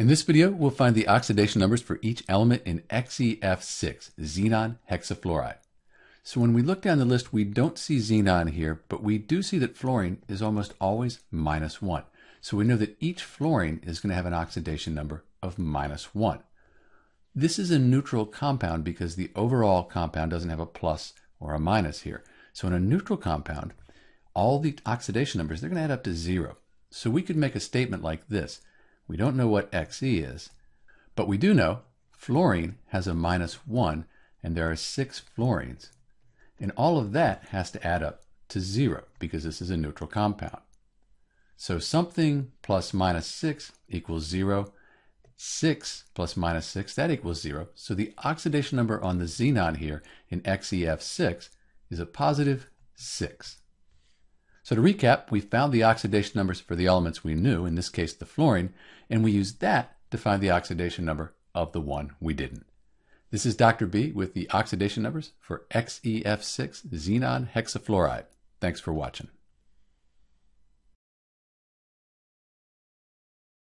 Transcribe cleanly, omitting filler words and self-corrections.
In this video, we'll find the oxidation numbers for each element in XeF6, xenon hexafluoride. So when we look down the list, we don't see xenon here, but we do see that fluorine is almost always -1. So we know that each fluorine is going to have an oxidation number of -1. This is a neutral compound because the overall compound doesn't have a plus or a minus here. So in a neutral compound, all the oxidation numbers, they're going to add up to 0. So we could make a statement like this. We don't know what Xe is, but we do know fluorine has a -1, and there are 6 fluorines. And all of that has to add up to 0 because this is a neutral compound. So something plus minus 6 equals 0. 6 plus minus 6, that equals 0. So the oxidation number on the xenon here in XeF6 is a +6. So to recap, we found the oxidation numbers for the elements we knew, in this case the fluorine, and we used that to find the oxidation number of the one we didn't. This is Dr. B with the oxidation numbers for XeF6 xenon hexafluoride. Thanks for watching.